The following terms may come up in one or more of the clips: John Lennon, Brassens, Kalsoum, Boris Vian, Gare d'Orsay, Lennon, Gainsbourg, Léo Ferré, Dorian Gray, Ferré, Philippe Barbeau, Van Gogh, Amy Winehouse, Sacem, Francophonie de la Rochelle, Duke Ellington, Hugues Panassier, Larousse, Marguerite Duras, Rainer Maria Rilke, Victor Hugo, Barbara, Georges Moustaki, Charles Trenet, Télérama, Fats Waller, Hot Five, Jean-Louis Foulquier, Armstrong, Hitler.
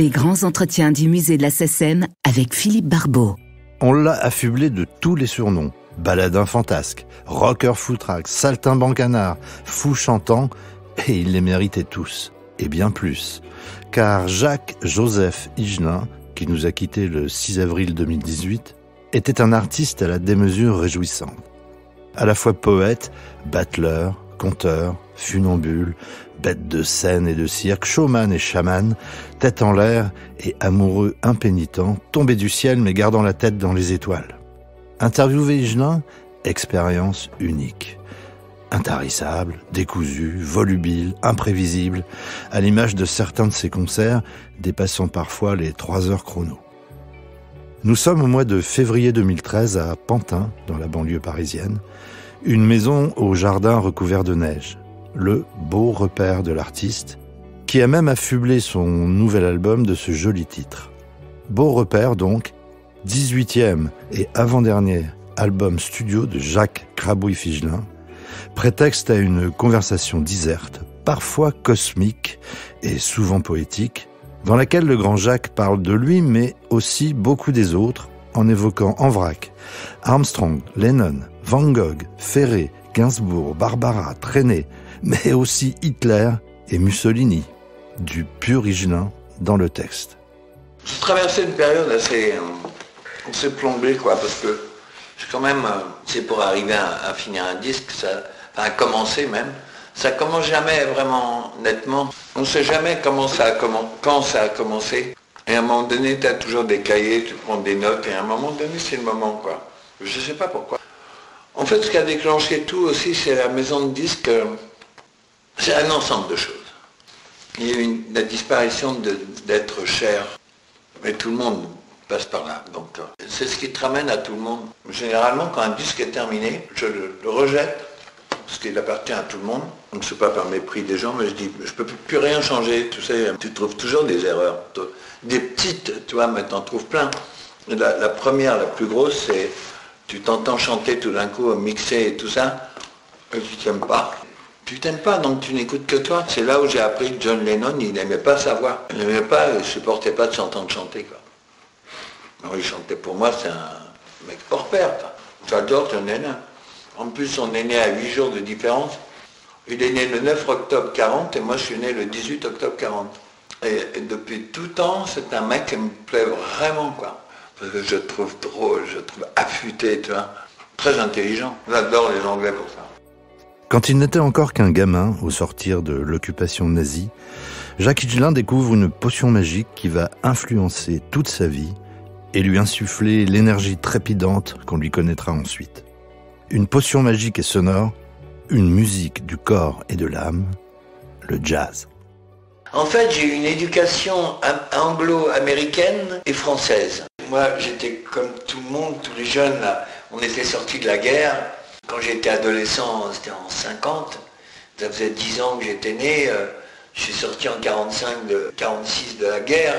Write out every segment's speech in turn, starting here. Les grands entretiens du musée de la Sacem avec Philippe Barbeau. On l'a affublé de tous les surnoms. Baladin fantasque, rocker foutraque, saltimbancanard, fou chantant, et il les méritait tous, et bien plus. Car Jacques-Joseph Higelin, qui nous a quittés le 6 avril 2018, était un artiste à la démesure réjouissante. À la fois poète, battleur, conteur, funambule, bête de scène et de cirque, showman et chaman, tête en l'air et amoureux impénitent, tombé du ciel mais gardant la tête dans les étoiles. Interviewer Higelin, expérience unique. Intarissable, décousu, volubile, imprévisible, à l'image de certains de ses concerts, dépassant parfois les 3 heures chrono. Nous sommes au mois de février 2013 à Pantin, dans la banlieue parisienne, une maison au jardin recouvert de neige, le beau repère de l'artiste, qui a même affublé son nouvel album de ce joli titre. Beau repère donc, 18e et avant-dernier album studio de Jacques Crabouille-Higelin, prétexte à une conversation déserte, parfois cosmique et souvent poétique, dans laquelle le grand Jacques parle de lui mais aussi beaucoup des autres, en évoquant en vrac Armstrong, Lennon, Van Gogh, Ferré, Gainsbourg, Barbara, Trenet, mais aussi Hitler et Mussolini, du pur Higelin dans le texte. J'ai traversé une période assez plombée, quoi, parce que quand même, c'est pour arriver à finir un disque, à commencer même, ça commence jamais vraiment nettement. On ne sait jamais quand ça a commencé. Et à un moment donné, tu as toujours des cahiers, tu prends des notes, et à un moment donné, c'est le moment, quoi. Je ne sais pas pourquoi. En fait, ce qui a déclenché tout aussi, c'est la maison de disques, c'est un ensemble de choses. Il y a eu la disparition d'être cher, mais tout le monde passe par là. Donc c'est ce qui te ramène à tout le monde. Généralement, quand un disque est terminé, je le rejette, parce qu'il appartient à tout le monde. Je ne sais pas par mépris des gens, mais je dis, je ne peux plus rien changer. Tu sais, tu trouves toujours des erreurs, des petites, tu vois, mais t'en trouves plein. La première, la plus grosse, c'est tu t'entends chanter tout d'un coup, mixer et tout ça, et tu t'aimes pas. Tu t'aimes pas, donc tu n'écoutes que toi. C'est là où j'ai appris que John Lennon, il n'aimait pas sa voix. Il n'aimait pas, il ne supportait pas de s'entendre chanter, quoi. Alors, il chantait, pour moi, c'est un mec hors pair, quoi. J'adore John Lennon. En plus, on est né à 8 jours de différence. Il est né le 9 octobre 40 et moi, je suis né le 18 octobre 40. Et depuis tout temps, c'est un mec qui me plaît vraiment, quoi. Parce que je le trouve drôle, je le trouve affûté, tu vois. Très intelligent. J'adore les Anglais pour ça. Quand il n'était encore qu'un gamin, au sortir de l'occupation nazie, Jacques Higelin découvre une potion magique qui va influencer toute sa vie et lui insuffler l'énergie trépidante qu'on lui connaîtra ensuite. Une potion magique et sonore, une musique du corps et de l'âme, le jazz. En fait, j'ai eu une éducation anglo-américaine et française. Moi, j'étais comme tout le monde, tous les jeunes, là. On était sortis de la guerre. Quand j'étais adolescent, c'était en 50, ça faisait 10 ans que j'étais né, je suis sorti en 46 de la guerre,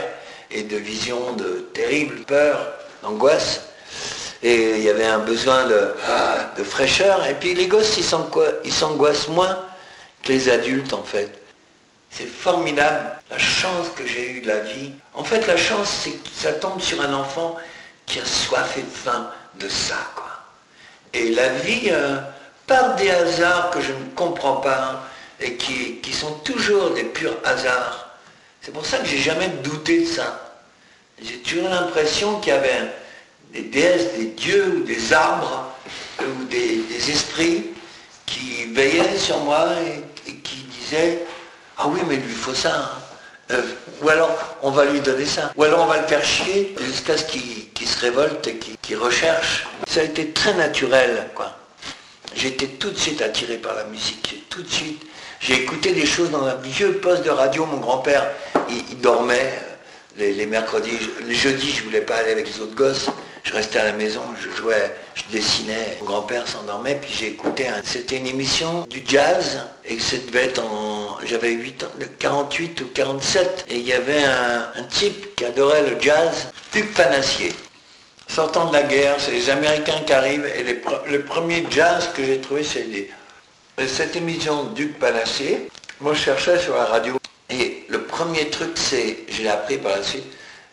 et de visions de terrible peur, d'angoisse, et il y avait un besoin de fraîcheur, et puis les gosses, ils s'angoissent moins que les adultes, en fait. C'est formidable, la chance que j'ai eue de la vie. En fait, la chance, c'est que ça tombe sur un enfant qui a soif et faim de ça, quoi. Et la vie, par des hasards que je ne comprends pas, hein, et qui sont toujours des purs hasards. C'est pour ça que j'ai jamais douté de ça. J'ai toujours l'impression qu'il y avait des déesses, des dieux, ou des arbres, ou des esprits qui veillaient sur moi et qui disaient « Ah oui, mais il lui faut ça, hein. » ou alors on va lui donner ça, ou alors on va le faire chier jusqu'à ce qu'il se révolte et qu'il recherche. Ça a été très naturel, quoi. J'étais tout de suite attiré par la musique, tout de suite. J'ai écouté des choses dans un vieux poste de radio. Mon grand-père, il dormait les mercredis. Les jeudis, je ne voulais pas aller avec les autres gosses. Je restais à la maison, je jouais, je dessinais. Mon grand-père s'endormait, puis j'ai écouté. C'était une émission du jazz, et ça devait être en... J'avais 8 ans, 48 ou 47, et il y avait un type qui adorait le jazz, Hugues Panassier. Sortant de la guerre, c'est les Américains qui arrivent, et le premier jazz que j'ai trouvé, c'est cette émission Duke Ellington. Moi, je cherchais sur la radio, et le premier truc, c'est, je l'ai appris par la suite,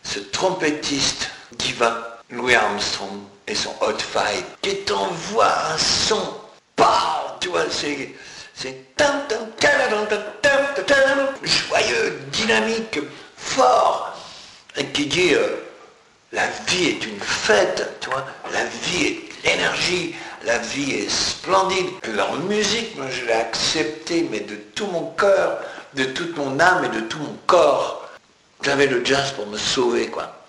ce trompettiste divin, Louis Armstrong, et son Hot Five, qui t'envoie un son, bah, tu vois, c'est joyeux, dynamique, fort, et qui dit, la vie est une fête, tu vois, la vie est l'énergie, la vie est splendide. Leur musique, moi je l'ai acceptée, mais de tout mon cœur, de toute mon âme et de tout mon corps. J'avais le jazz pour me sauver, quoi.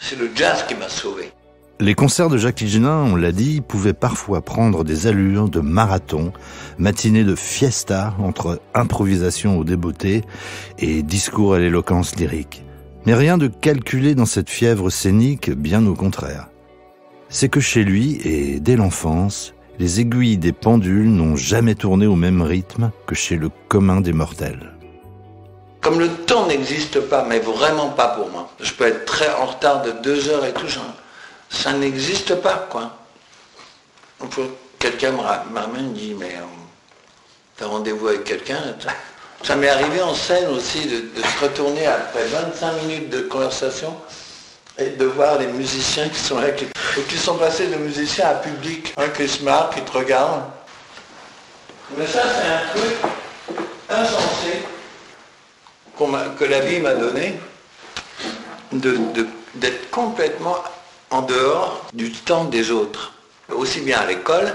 C'est le jazz qui m'a sauvé. Les concerts de Jacques Higelin, on l'a dit, pouvaient parfois prendre des allures de marathon, matinée de fiesta entre improvisation aux débeautés et discours à l'éloquence lyrique. Mais rien de calculé dans cette fièvre scénique, bien au contraire. C'est que chez lui, et dès l'enfance, les aiguilles des pendules n'ont jamais tourné au même rythme que chez le commun des mortels. Comme le temps n'existe pas, mais vraiment pas pour moi, je peux être très en retard de 2 heures et tout genre. Ça n'existe pas, quoi. Quelqu'un me ramène et me dit, mais t'as rendez-vous avec quelqu'un? Ça m'est arrivé en scène aussi de se retourner après 25 minutes de conversation et de voir les musiciens qui sont là, qui sont passés de musicien à public, hein, qui se marre, qui te regarde. Mais ça, c'est un truc insensé que la vie m'a donné, d'être complètement en dehors du temps des autres. Aussi bien à l'école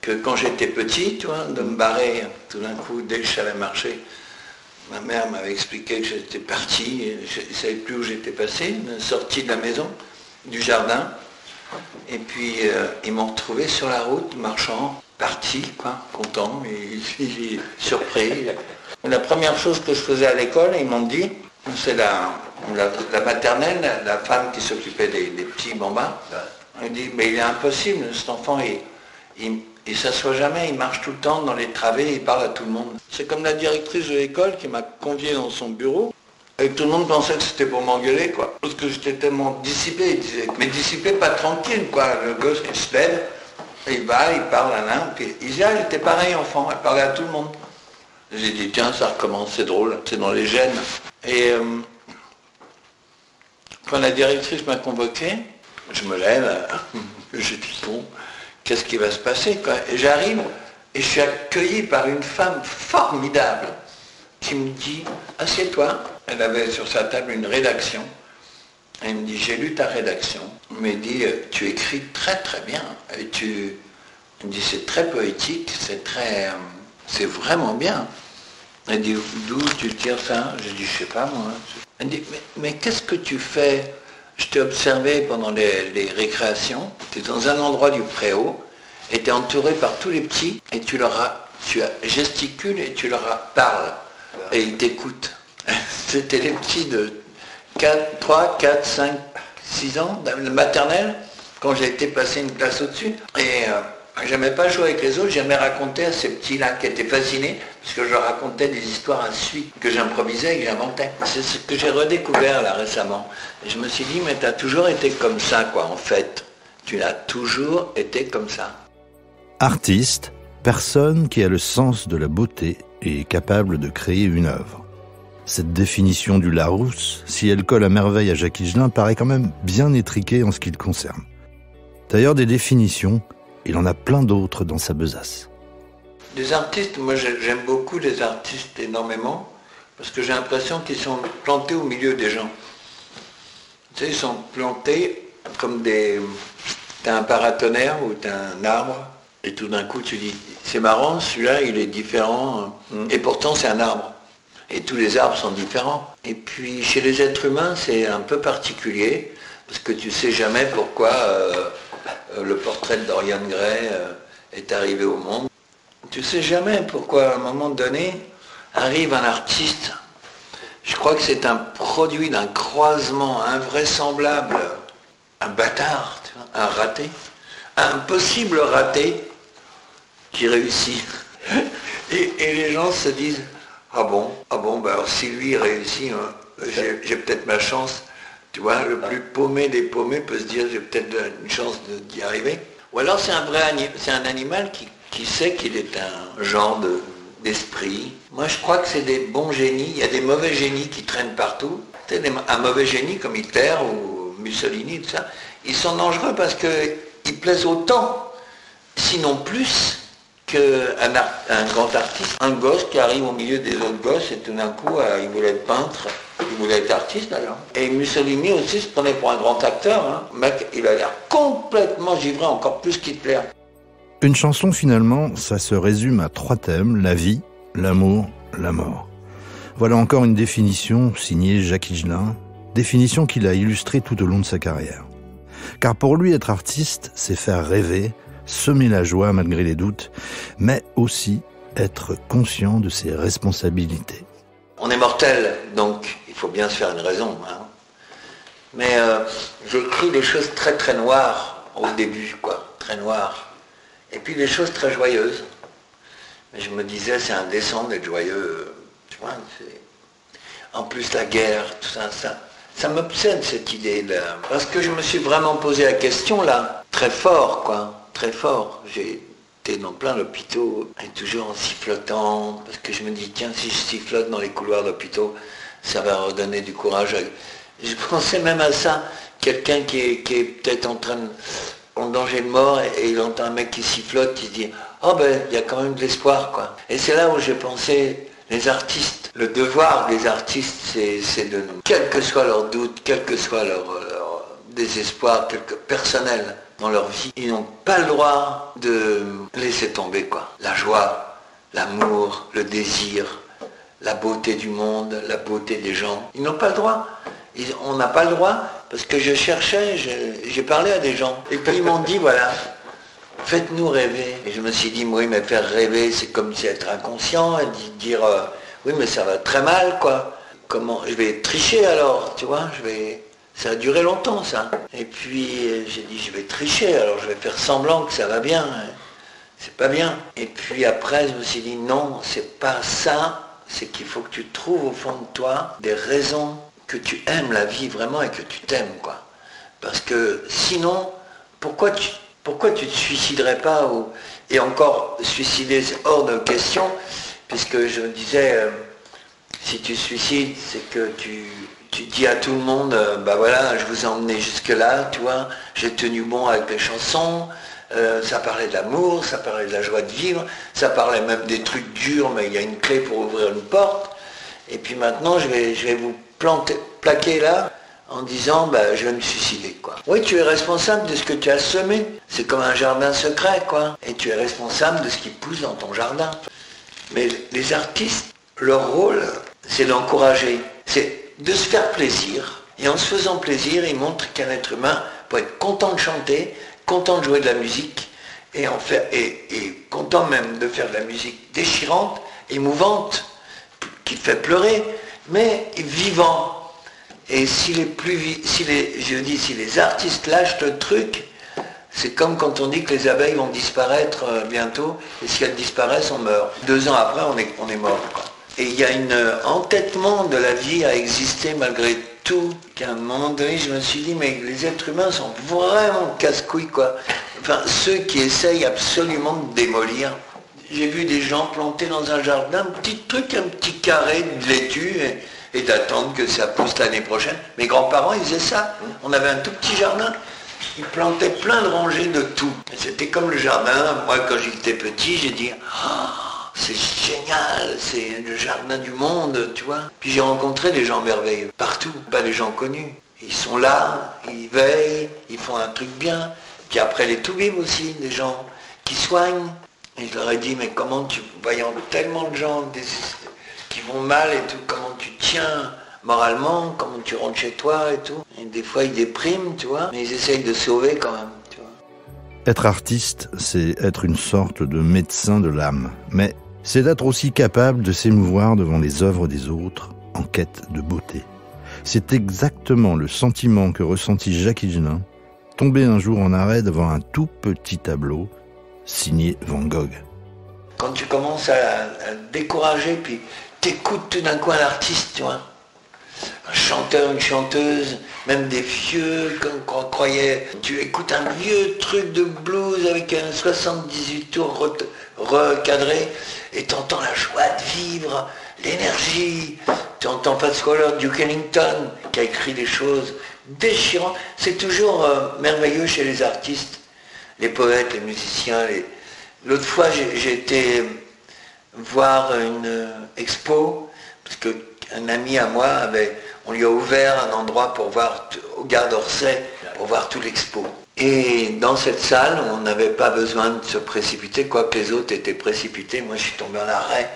que quand j'étais petit, tu vois, de me barrer tout d'un coup dès que je savais marcher. Ma mère m'avait expliqué que j'étais parti, je ne savais plus où j'étais passé, sorti de la maison, du jardin, et puis ils m'ont retrouvé sur la route, marchant, parti, quoi, content, et surpris. La première chose que je faisais à l'école, ils m'ont dit, c'est la maternelle, la femme qui s'occupait des petits bambins, elle dit, mais il est impossible, cet enfant, il s'assoit jamais, il marche tout le temps dans les travées, il parle à tout le monde. C'est comme la directrice de l'école qui m'a convié dans son bureau, et tout le monde pensait que c'était pour m'engueuler, quoi. Parce que j'étais tellement dissipé, il disait, mais dissipé, pas tranquille, quoi. Le gosse qui se lève, il va, il parle à l'un, puis il dit, ah, il était pareil enfant, il parlait à tout le monde. J'ai dit, tiens, ça recommence, c'est drôle, c'est dans les gènes. Et quand la directrice m'a convoqué, je me lève, je dis, bon, qu'est-ce qui va se passer, quoi? Et j'arrive, et je suis accueilli par une femme formidable, qui me dit, assieds-toi. Elle avait sur sa table une rédaction, elle me dit, j'ai lu ta rédaction. Elle me dit, tu écris très très bien, et elle me dit, c'est très poétique, c'est très... c'est vraiment bien. Elle dit, d'où tu tires ça? Je dis, je sais pas moi. Elle dit, mais qu'est-ce que tu fais? Je t'ai observé pendant les récréations, tu es dans un endroit du préau, et tu es entouré par tous les petits, et tu gesticules et tu leur parles, et ils t'écoutent. C'était les petits de 3, 4, 5, 6 ans, le maternelle, quand j'ai été passer une classe au-dessus, et... j'aimais pas jouer avec les autres, j'aimais raconter à ces petits-là qui étaient fascinés, parce que je leur racontais des histoires à suite, que j'improvisais et que j'inventais. C'est ce que j'ai redécouvert là récemment. Et je me suis dit, mais t'as toujours été comme ça, quoi, en fait. Tu as toujours été comme ça. Artiste, personne qui a le sens de la beauté et est capable de créer une œuvre. Cette définition du Larousse, si elle colle à merveille à Jacques Higelin, paraît quand même bien étriquée en ce qui le concerne. D'ailleurs, des définitions... il en a plein d'autres dans sa besace. Des artistes, moi j'aime beaucoup les artistes énormément, parce que j'ai l'impression qu'ils sont plantés au milieu des gens. Tu sais, ils sont plantés comme des... t'as un paratonnerre ou t'as un arbre, et tout d'un coup tu dis, c'est marrant, celui-là il est différent, et pourtant c'est un arbre. Et tous les arbres sont différents. Et puis chez les êtres humains c'est un peu particulier, parce que tu sais jamais pourquoi... le portrait de Dorian Gray est arrivé au monde. Tu sais jamais pourquoi, à un moment donné, arrive un artiste. Je crois que c'est un produit d'un croisement invraisemblable, un bâtard, tu vois, un raté, un possible raté qui réussit. Et les gens se disent, ah bon, bah alors si lui réussit, j'ai peut-être ma chance. Tu vois, le plus paumé des paumés peut se dire, j'ai peut-être une chance d'y arriver. Ou alors c'est un animal qui sait qu'il est un genre d'esprit. Moi, je crois que c'est des bons génies. Il y a des mauvais génies qui traînent partout. Un mauvais génie comme Hitler ou Mussolini, tout ça, ils sont dangereux parce qu'ils plaisent autant, sinon plus, qu'un grand artiste. Un gosse qui arrive au milieu des autres gosses et tout d'un coup, il voulait être peintre, il voulait être artiste alors. Et Mussolini aussi se prenait pour un grand acteur. Hein. Le mec, il a l'air complètement givré, encore plus qu'Hitler. Une chanson, finalement, ça se résume à trois thèmes, la vie, l'amour, la mort. Voilà encore une définition signée Jacques Higelin, définition qu'il a illustrée tout au long de sa carrière. Car pour lui, être artiste, c'est faire rêver, semer la joie malgré les doutes, mais aussi être conscient de ses responsabilités. On est mortel, donc il faut bien se faire une raison. Hein. Mais j'écris des choses très très noires au début, quoi, très noires. Et puis des choses très joyeuses. Mais je me disais, c'est indécent d'être joyeux. Tu vois, en plus la guerre, tout ça, ça m'obsède cette idée-là. Parce que je me suis vraiment posé la question là, très fort quoi, très fort. J'ai été dans plein d'hôpitaux, et toujours en sifflotant, parce que je me dis, tiens, si je sifflote dans les couloirs d'hôpitaux, ça va redonner du courage. Je pensais même à ça, quelqu'un qui est peut-être en danger de mort, et il entend un mec qui sifflote, qui se dit, oh ben, il y a quand même de l'espoir quoi. Et c'est là où j'ai pensé, les artistes, le devoir des artistes, c'est de nous, quel que soit leur doute, quel que soit leur désespoir personnel dans leur vie, ils n'ont pas le droit de laisser tomber quoi. La joie, l'amour, le désir, la beauté du monde, la beauté des gens, ils n'ont pas le droit. On n'a pas le droit, parce que je cherchais, j'ai parlé à des gens, et puis ils m'ont dit, voilà, faites-nous rêver. Et je me suis dit, oui, mais faire rêver, c'est comme si être inconscient et dire, oui, mais ça va très mal, quoi. Comment, je vais tricher alors, tu vois, ça a duré longtemps, ça. Et puis, j'ai dit, je vais tricher, alors je vais faire semblant que ça va bien. C'est pas bien. Et puis après, je me suis dit, non, c'est pas ça, c'est qu'il faut que tu trouves au fond de toi des raisons que tu aimes la vie vraiment et que tu t'aimes, quoi. Parce que sinon, pourquoi tu ne te suiciderais pas ou... Et encore, suicider, c'est hors de question, puisque je me disais, si tu suicides, c'est que tu dis à tout le monde, bah voilà, je vous ai emmené jusque-là, tu vois, j'ai tenu bon avec les chansons, ça parlait de l'amour, ça parlait de la joie de vivre, ça parlait même des trucs durs, mais il y a une clé pour ouvrir une porte. Et puis maintenant, je vais vous plaquer là, en disant, bah, je vais me suicider, quoi. Oui, tu es responsable de ce que tu as semé. C'est comme un jardin secret, quoi. Et tu es responsable de ce qui pousse dans ton jardin. Mais les artistes, leur rôle, c'est d'encourager. C'est de se faire plaisir. Et en se faisant plaisir, ils montrent qu'un être humain peut être content de chanter, content de jouer de la musique, et content même de faire de la musique déchirante, émouvante, qui te fait pleurer, mais vivant. Et si les artistes lâchent le truc, c'est comme quand on dit que les abeilles vont disparaître bientôt, et si elles disparaissent, on meurt. 2 ans après, on est mort, quoi. Et il y a un entêtement de la vie à exister malgré tout, qu'à un moment donné, je me suis dit, mais les êtres humains sont vraiment casse-couilles, quoi. Enfin, ceux qui essayent absolument de démolir. J'ai vu des gens planter dans un jardin un petit truc, un petit carré de laitue, et d'attendre que ça pousse l'année prochaine. Mes grands-parents, ils faisaient ça. On avait un tout petit jardin. Ils plantaient plein de rangées de tout. C'était comme le jardin. Moi, quand j'étais petit, j'ai dit, oh, c'est génial, c'est le jardin du monde, tu vois. Puis j'ai rencontré des gens merveilleux, partout, pas des gens connus. Ils sont là, ils veillent, ils font un truc bien. Puis après, les toubibs aussi, des gens qui soignent. Et je leur ai dit, mais comment tu... Voyant tellement de gens... qui vont mal et tout, comment tu tiens moralement, comment tu rentres chez toi et tout. Et des fois ils dépriment, tu vois, mais ils essayent de sauver quand même, tu vois. Être artiste, c'est être une sorte de médecin de l'âme, mais c'est d'être aussi capable de s'émouvoir devant les œuvres des autres en quête de beauté. C'est exactement le sentiment que ressentit Jacques Higelin, tombé un jour en arrêt devant un tout petit tableau signé Van Gogh. Quand tu commences à décourager, puis t'écoutes tout d'un coup un artiste, tu vois. un chanteur, une chanteuse, même des vieux, qu'on croyait. Tu écoutes un vieux truc de blues avec un 78 tours recadré et t'entends la joie de vivre, l'énergie. T'entends Fats Waller, Duke Ellington, qui a écrit des choses déchirantes. C'est toujours merveilleux chez les artistes, les poètes, les musiciens. L'autre fois, j'ai été voir une expo, parce que un ami à moi, on lui a ouvert un endroit pour voir, au Gare d'Orsay, pour voir toute l'expo. Et dans cette salle, on n'avait pas besoin de se précipiter, quoique les autres étaient précipités. Moi, je suis tombé en arrêt.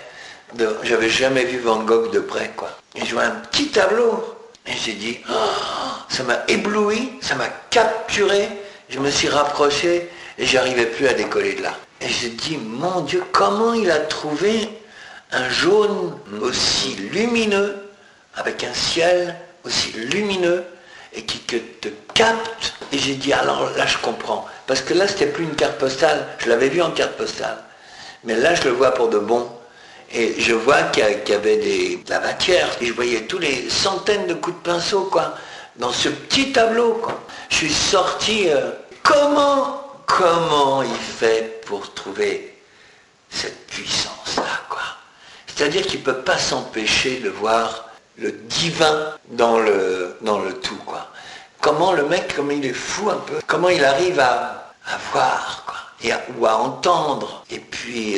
J'avais jamais vu Van Gogh de près, quoi. Et je vois un petit tableau. Et j'ai dit, oh, ça m'a ébloui, ça m'a capturé. Je me suis rapproché et j'arrivais plus à décoller de là. Et j'ai dit, mon Dieu, comment il a trouvé un jaune aussi lumineux, avec un ciel aussi lumineux, et qui te capte. Et j'ai dit, alors là je comprends, parce que là c'était plus une carte postale, je l'avais vu en carte postale, mais là je le vois pour de bon, et je vois qu'il y avait de la matière, et je voyais tous les centaines de coups de pinceau, quoi, dans ce petit tableau, quoi. Je suis sorti, comment il fait pour trouver cette puissance-là, quoi. C'est-à-dire qu'il ne peut pas s'empêcher de voir le divin dans le tout, quoi. Comment le mec, comme il est fou un peu, comment il arrive à voir, quoi, ou à entendre. Et puis,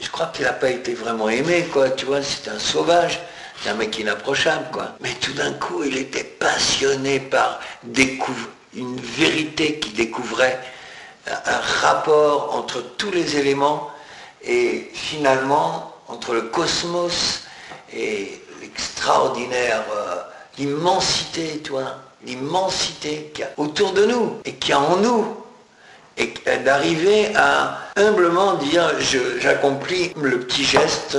je crois qu'il n'a pas été vraiment aimé, quoi, tu vois, c'est un sauvage, c'est un mec inapprochable, quoi. Mais tout d'un coup, il était passionné par une vérité qu'il découvrait, un rapport entre tous les éléments, et finalement, entre le cosmos et l'extraordinaire, l'immensité, toi, l'immensité qu'il y a autour de nous et qu'il y a en nous, et d'arriver à humblement dire j'accomplis le petit geste.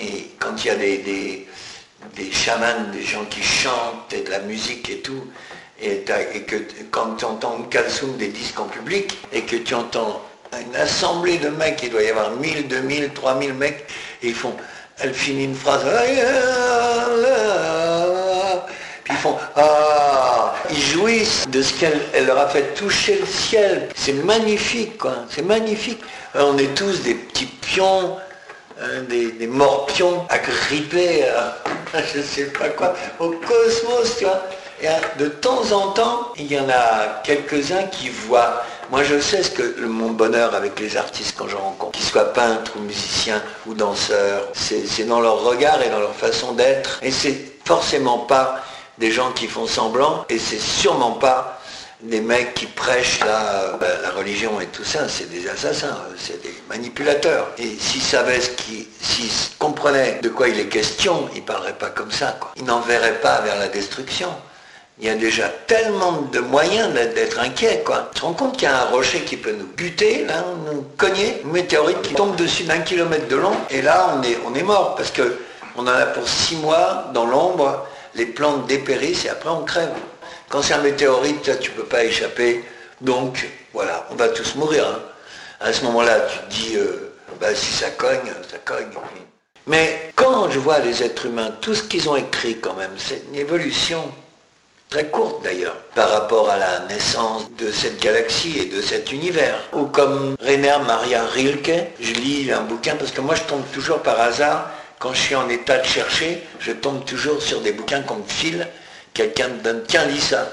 Et quand il y a des chamans, des gens qui chantent et de la musique et tout, et que quand tu entends Kalsoum des disques en public et que tu entends une assemblée de mecs, il doit y avoir 1000, 2000, 3000 mecs, et ils font, elle finit une phrase, puis ils font, ah, ils jouissent de ce qu'elle leur a fait toucher le ciel. C'est magnifique, quoi, c'est magnifique. On est tous des petits pions, des morpions agrippés, je sais pas quoi, au cosmos, tu vois. Et de temps en temps, il y en a quelques-uns qui voient. Moi, je sais ce que mon bonheur avec les artistes quand je rencontre, qu'ils soient peintres ou musiciens ou danseurs, c'est dans leur regard et dans leur façon d'être. Et c'est forcément pas des gens qui font semblant, et c'est sûrement pas des mecs qui prêchent la religion et tout ça. C'est des assassins, c'est des manipulateurs. Et s'ils savaient s'ils comprenaient de quoi il est question, ils parleraient pas comme ça, quoi. Ils n'enverraient pas vers la destruction. Il y a déjà tellement de moyens d'être inquiet, quoi. Tu te rends compte qu'il y a un rocher qui peut nous buter, là, nous cogner, une météorite qui tombe dessus d'1 kilomètre de long, et là, on est mort, parce que on en a pour 6 mois, dans l'ombre, les plantes dépérissent, et après, on crève. Quand c'est un météorite, là, tu peux pas échapper, donc, voilà, on va tous mourir, hein. À ce moment-là, tu te dis, si ça cogne, ça cogne. Mais quand je vois les êtres humains, tout ce qu'ils ont écrit, quand même, c'est une évolution très courte d'ailleurs, par rapport à la naissance de cette galaxie et de cet univers. Ou comme Rainer Maria Rilke, je lis un bouquin, parce que moi je tombe toujours par hasard, quand je suis en état de chercher, je tombe toujours sur des bouquins qu'on me file, quelqu'un me donne, tiens lis ça,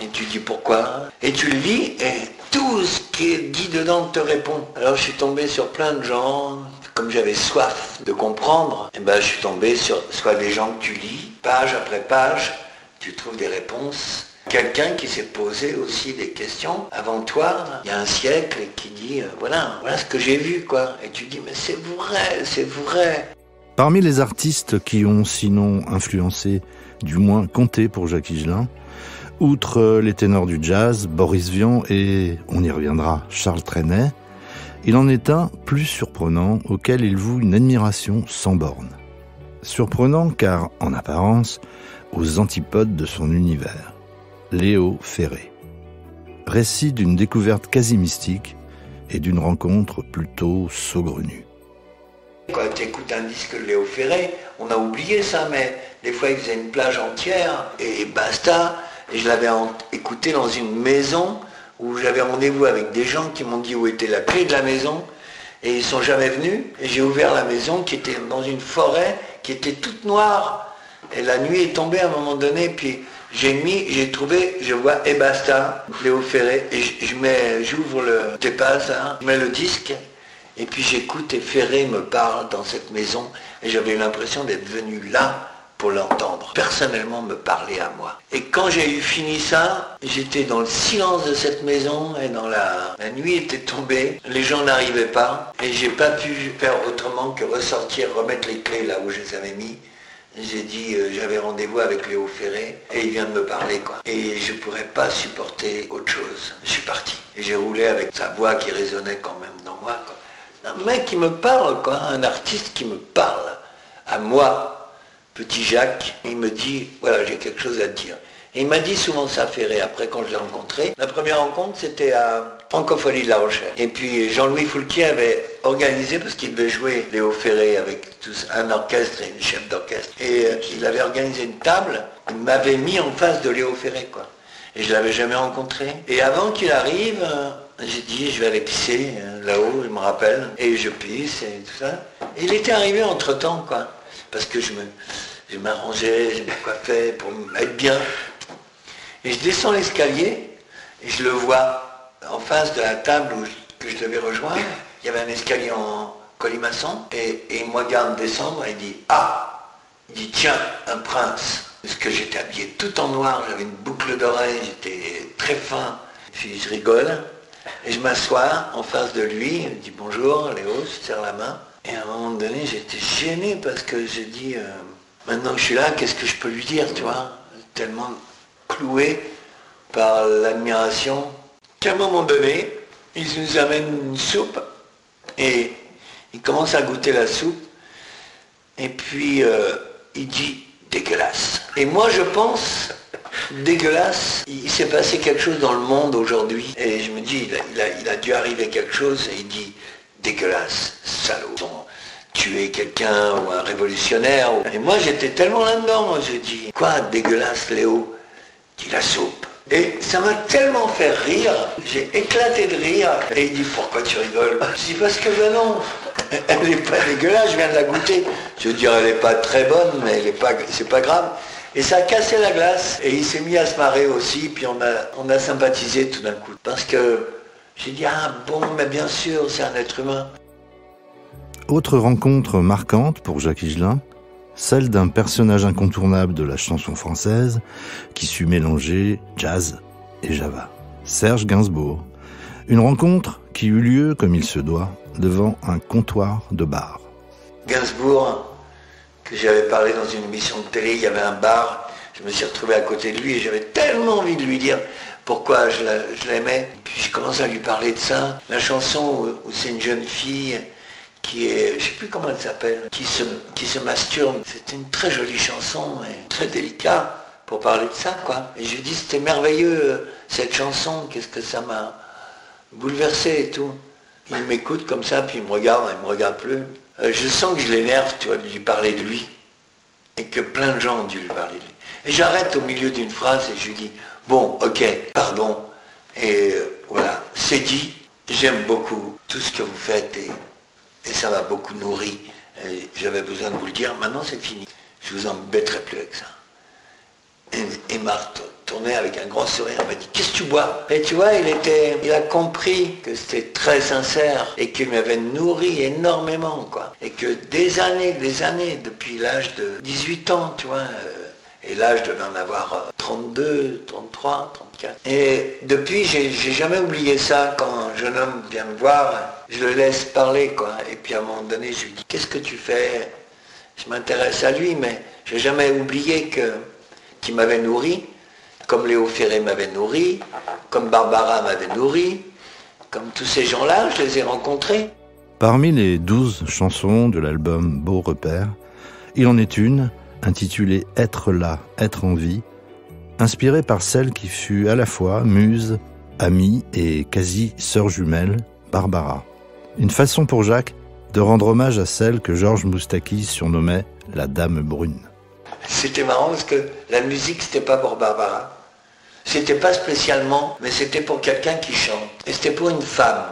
et tu dis pourquoi, et tu le lis, et tout ce qui est dit dedans te répond. Alors je suis tombé sur plein de gens, comme j'avais soif de comprendre, et ben je suis tombé sur soit des gens que tu lis, page après page, tu trouves des réponses. Quelqu'un qui s'est posé aussi des questions avant toi, il y a un siècle, et qui dit voilà ce que j'ai vu, quoi. Et tu dis mais c'est vrai, c'est vrai. Parmi les artistes qui ont sinon influencé, du moins compté pour Jacques Higelin, outre les ténors du jazz, Boris Vian et, on y reviendra, Charles Trenet, il en est un plus surprenant auquel il voue une admiration sans borne. Surprenant car, en apparence, aux antipodes de son univers. Léo Ferré. Récit d'une découverte quasi mystique et d'une rencontre plutôt saugrenue. Quand tu écoute un disque de Léo Ferré, on a oublié ça, mais des fois il faisait une plage entière et basta. Et je l'avais écouté dans une maison où j'avais rendez-vous avec des gens qui m'ont dit où était la clé de la maison, et ils ne sont jamais venus. Et j'ai ouvert la maison qui était dans une forêt qui était toute noire, et la nuit est tombée à un moment donné, puis j'ai trouvé, je vois et basta, Léo Ferré, et j'ouvre le dépasse, hein, je mets le disque, et puis j'écoute et Ferré me parle dans cette maison, et j'avais l'impression d'être venu là pour l'entendre, personnellement me parler à moi. Et quand j'ai eu fini ça, j'étais dans le silence de cette maison, et dans la nuit était tombée, les gens n'arrivaient pas, et j'ai pas pu faire autrement que ressortir, remettre les clés là où je les avais mis. J'ai dit, j'avais rendez-vous avec Léo Ferré, et il vient de me parler, quoi. Et je pourrais pas supporter autre chose. Je suis parti. Et j'ai roulé avec sa voix qui résonnait quand même dans moi, quoi. Un mec qui me parle, quoi, un artiste qui me parle, à moi, petit Jacques, il me dit, voilà, j'ai quelque chose à te dire. Et il m'a dit souvent ça, Ferré, après quand je l'ai rencontré. La première rencontre, c'était à Francophonie de la Rochelle. Et puis Jean-Louis Foulquier avait organisé, parce qu'il devait jouer Léo Ferré avec tous, un orchestre et une chef d'orchestre. Et il avait organisé une table, il m'avait mis en face de Léo Ferré, quoi. Et je l'avais jamais rencontré. Et avant qu'il arrive, j'ai dit, je vais aller pisser, là-haut, il me rappelle. Et je pisse et tout ça. Et il était arrivé entre-temps, quoi. Parce que je m'arrangeais, je me coiffais pour être bien. Et je descends l'escalier, et je le vois en face de la table que je devais rejoindre. Il y avait un escalier en colimaçon, et il me regarde descendre, et il dit « Ah !» Il dit « Tiens, un prince !» Parce que j'étais habillé tout en noir, j'avais une boucle d'oreille, j'étais très fin. Puis je rigole, et je m'assois en face de lui, il me dit « Bonjour Léo », je serre la main. Et à un moment donné, j'étais gêné, parce que j'ai dit « Maintenant que je suis là, qu'est-ce que je peux lui dire, tu vois ?» Tellement cloué par l'admiration, qu'à un moment donné, ils nous amènent une soupe et il commence à goûter la soupe et puis il dit dégueulasse. Et moi je pense, dégueulasse, il s'est passé quelque chose dans le monde aujourd'hui et je me dis, il a dû arriver quelque chose et il dit dégueulasse, salaud. Tuer quelqu'un ou un révolutionnaire. Et moi j'étais tellement là-dedans, je dis quoi dégueulasse Léo ? Dit la soupe. Et ça m'a tellement fait rire, j'ai éclaté de rire. Et il dit, pourquoi tu rigoles? Je dis, parce que ben non, elle n'est pas dégueulasse, je viens de la goûter. Je veux dire, elle n'est pas très bonne, mais c'est pas grave. Et ça a cassé la glace, et il s'est mis à se marrer aussi, puis on a sympathisé tout d'un coup. Parce que j'ai dit, ah bon, mais bien sûr, c'est un être humain. Autre rencontre marquante pour Jacques Higelin, celle d'un personnage incontournable de la chanson française qui sut mélanger jazz et java, Serge Gainsbourg. Une rencontre qui eut lieu, comme il se doit, devant un comptoir de bar. Gainsbourg, que j'avais parlé dans une émission de télé, il y avait un bar, je me suis retrouvé à côté de lui et j'avais tellement envie de lui dire pourquoi je l'aimais. Puis je commence à lui parler de ça. La chanson où c'est une jeune fille qui est, je ne sais plus comment elle s'appelle, qui se masturbe. C'était une très jolie chanson, et très délicate pour parler de ça, quoi. Et je lui dis, c'était merveilleux, cette chanson, qu'est-ce que ça m'a bouleversé et tout. Il m'écoute comme ça, puis il me regarde plus. Je sens que je l'énerve, tu vois, de lui parler de lui, et que plein de gens ont dû lui parler de lui. Et j'arrête au milieu d'une phrase, et je lui dis, bon, ok, pardon, et voilà, c'est dit, j'aime beaucoup tout ce que vous faites, et ça m'a beaucoup nourri, j'avais besoin de vous le dire, maintenant c'est fini, je vous embêterai plus avec ça. Et Marthe tournait avec un grand sourire, elle m'a dit, qu'est-ce que tu bois? Et tu vois, il a compris que c'était très sincère, et qu'il m'avait nourri énormément, quoi. Et que des années, depuis l'âge de 18 ans, tu vois, et là je devais en avoir 32, 33, 34. Et depuis, j'ai jamais oublié ça, quand un jeune homme vient me voir, je le laisse parler, quoi. Et puis à un moment donné, je lui dis, qu'est-ce que tu fais? Je m'intéresse à lui, mais j'ai jamais oublié qu'il m'avait nourri, comme Léo Ferré m'avait nourri, comme Barbara m'avait nourri, comme tous ces gens-là, je les ai rencontrés. Parmi les 12 chansons de l'album Beau Repère, il en est une, intitulée « Être là, être en vie », inspirée par celle qui fut à la fois muse, amie et quasi sœur jumelle, Barbara. Une façon pour Jacques de rendre hommage à celle que Georges Moustaki surnommait « la Dame Brune ». C'était marrant parce que la musique, c'était pas pour Barbara. C'était pas spécialement, mais c'était pour quelqu'un qui chante. Et c'était pour une femme.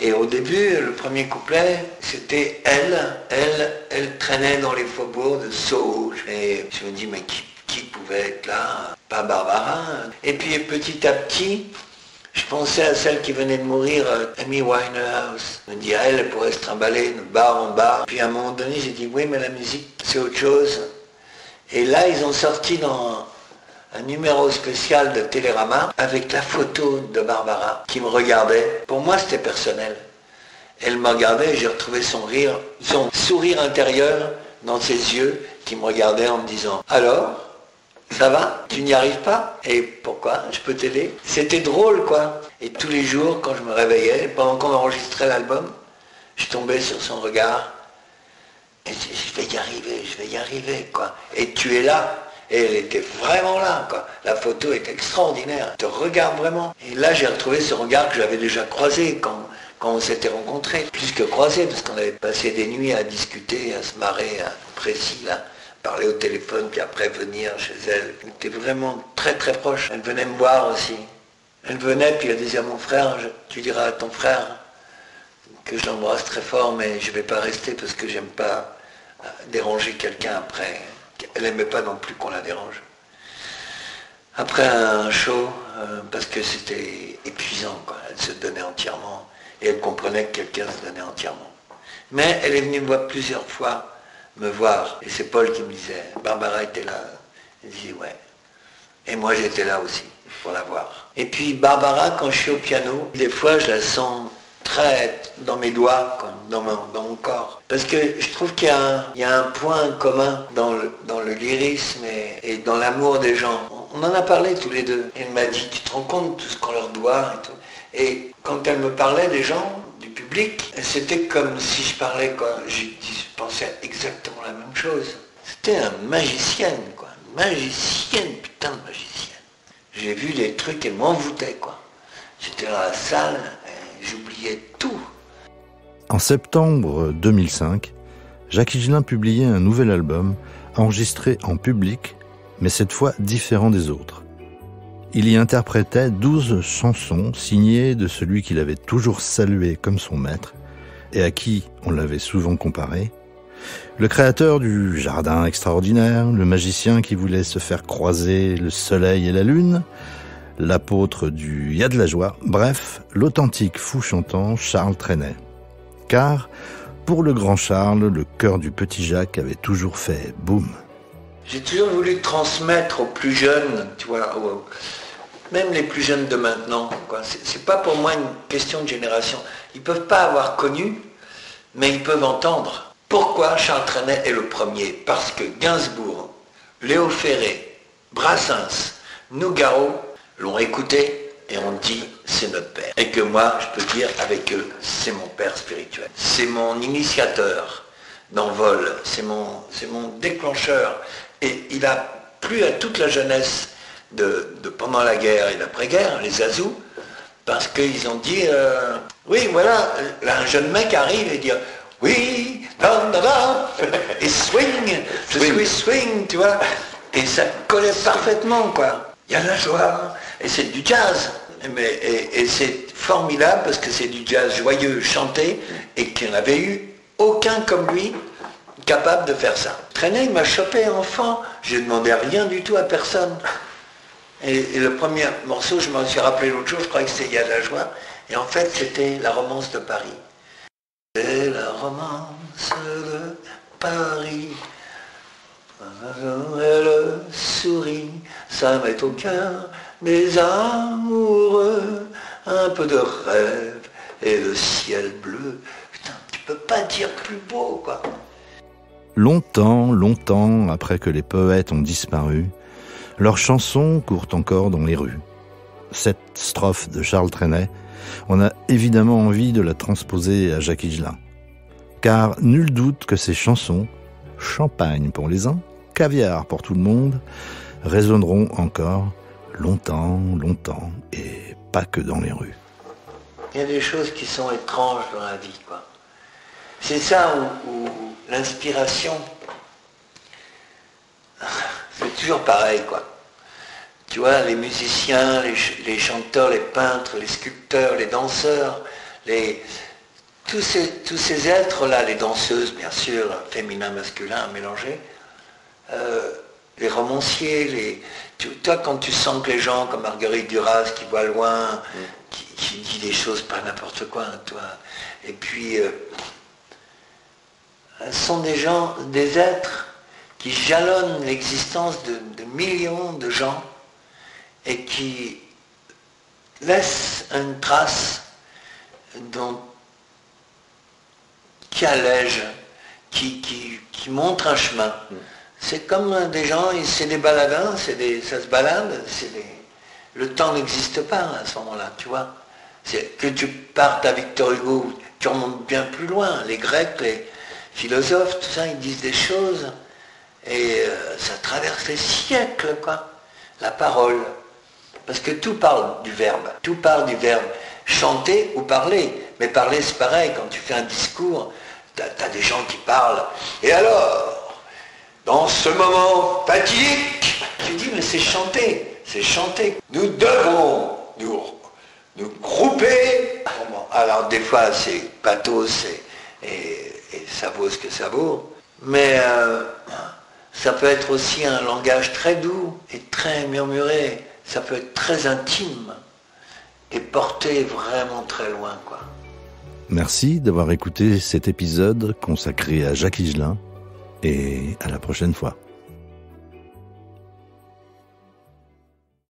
Et au début, le premier couplet, c'était elle traînait dans les faubourgs de Soho. Et je me dis, mais qui pouvait être là? Pas Barbara. Et puis petit à petit, je pensais à celle qui venait de mourir, Amy Winehouse. Je me dis, elle pourrait se trimballer de bar en bar. Puis à un moment donné, j'ai dit, oui, mais la musique, c'est autre chose. Et là, ils ont sorti dans un numéro spécial de Télérama avec la photo de Barbara qui me regardait. Pour moi, c'était personnel. Elle me regardait et j'ai retrouvé son rire, son sourire intérieur dans ses yeux qui me regardait en me disant « Alors, ça va? Tu n'y arrives pas? Et pourquoi? Je peux t'aider ?» C'était drôle, quoi. Et tous les jours, quand je me réveillais, pendant qu'on enregistrait l'album, je tombais sur son regard et je vais y arriver, quoi. Et tu es là. Et elle était vraiment là, quoi. La photo est extraordinaire. Elle te regarde vraiment. Et là, j'ai retrouvé ce regard que j'avais déjà croisé quand on s'était rencontrés. Plus que croisé, parce qu'on avait passé des nuits à discuter, à se marrer, à précis, là. Parler au téléphone, puis après venir chez elle. Elle était vraiment très très proche. Elle venait me voir aussi. Elle venait, puis elle disait à mon frère, tu diras à ton frère que je l'embrasse très fort, mais je ne vais pas rester parce que j'aime pas déranger quelqu'un après. Elle n'aimait pas non plus qu'on la dérange. Après un show, parce que c'était épuisant, quoi. Elle se donnait entièrement et elle comprenait que quelqu'un se donnait entièrement. Mais elle est venue me voir plusieurs fois, et c'est Paul qui me disait, Barbara était là. Il disait, ouais. Et moi j'étais là aussi, pour la voir. Et puis Barbara, quand je suis au piano, des fois je la sens très dans mes doigts, quoi, dans mon corps. Parce que je trouve qu'il y a un point commun dans le lyrisme et dans l'amour des gens. On en a parlé tous les deux. Elle m'a dit, tu te rends compte de tout ce qu'on leur doit et tout. Et quand elle me parlait des gens, du public, c'était comme si je parlais, quoi. Je pensais exactement la même chose. C'était une magicienne, quoi. Magicienne, putain de magicienne. J'ai vu les trucs, elle m'envoûtait, quoi. J'étais dans la salle, j'oubliais tout. En septembre 2005, Jacques Higelin publiait un nouvel album, enregistré en public, mais cette fois différent des autres. Il y interprétait 12 chansons signées de celui qu'il avait toujours salué comme son maître et à qui on l'avait souvent comparé, le créateur du Jardin extraordinaire, le magicien qui voulait se faire croiser le soleil et la lune, l'apôtre du « y a de la joie », bref, l'authentique fou chantant Charles Trenet. Car, pour le grand Charles, le cœur du petit Jacques avait toujours fait « boum ». J'ai toujours voulu transmettre aux plus jeunes, tu vois, même les plus jeunes de maintenant, quoi. C'est pas pour moi une question de génération. Ils peuvent pas avoir connu, mais ils peuvent entendre. Pourquoi Charles Trenet est le premier? Parce que Gainsbourg, Léo Ferré, Brassens, Nougaro l'ont écouté et ont dit c'est notre père. Et que moi, je peux dire avec eux, c'est mon père spirituel. C'est mon initiateur d'envol, c'est mon déclencheur. Et il a plu à toute la jeunesse de pendant la guerre et l'après-guerre, les Zazous, parce qu'ils ont dit, oui, voilà, là, un jeune mec arrive et dit, oui, da, da, da, et swing, je suis swing, tu vois. Et ça collait parfaitement, quoi. Il y a la joie, et c'est du jazz. Et c'est formidable parce que c'est du jazz joyeux, chanté, et qu'il n'y en avait eu aucun comme lui capable de faire ça. Trenet, il m'a chopé enfant, je ne demandais rien du tout à personne. Et le premier morceau, je m'en suis rappelé l'autre jour, je crois que c'était « Il y a de la joie », et en fait c'était « La romance de Paris ». C'est la romance de Paris. Elle sourit, ça met au cœur mes amoureux, un peu de rêve et le ciel bleu. Putain, tu peux pas dire plus beau, quoi. Longtemps, longtemps après que les poètes ont disparu, leurs chansons courent encore dans les rues. Cette strophe de Charles Trenet, on a évidemment envie de la transposer à Jacques Higelin. Car nul doute que ces chansons, champagne pour les uns, caviar pour tout le monde, résonneront encore longtemps, longtemps, et pas que dans les rues. Il y a des choses qui sont étranges dans la vie, quoi. C'est ça où l'inspiration, c'est toujours pareil, quoi. Tu vois, les musiciens, les chanteurs, les peintres, les sculpteurs, les danseurs, tous ces êtres-là, les danseuses, bien sûr, féminin, masculin, mélangés, les romanciers, toi, quand tu sens que les gens comme Marguerite Duras, qui voit loin, qui dit des choses pas n'importe quoi, toi, et puis, sont des gens, des êtres qui jalonnent l'existence de millions de gens et qui laissent une trace qui allège, qui montre un chemin. C'est comme des gens, c'est des baladins, ça se balade, le temps n'existe pas à ce moment-là, tu vois. C'est que tu partes à Victor Hugo, tu remontes bien plus loin. Les Grecs, les philosophes, tout ça, ils disent des choses, et ça traverse les siècles, quoi, la parole. Parce que tout parle du verbe, chanter ou parler. Mais parler, c'est pareil, quand tu fais un discours, t'as des gens qui parlent. Et alors, dans ce moment fatidique, tu dis, mais c'est chanter, Nous devons nous grouper. Alors des fois, c'est pathos et ça vaut ce que ça vaut. Mais ça peut être aussi un langage très doux et très murmuré. Ça peut être très intime et porté vraiment très loin, quoi. Merci d'avoir écouté cet épisode consacré à Jacques Higelin et à la prochaine fois.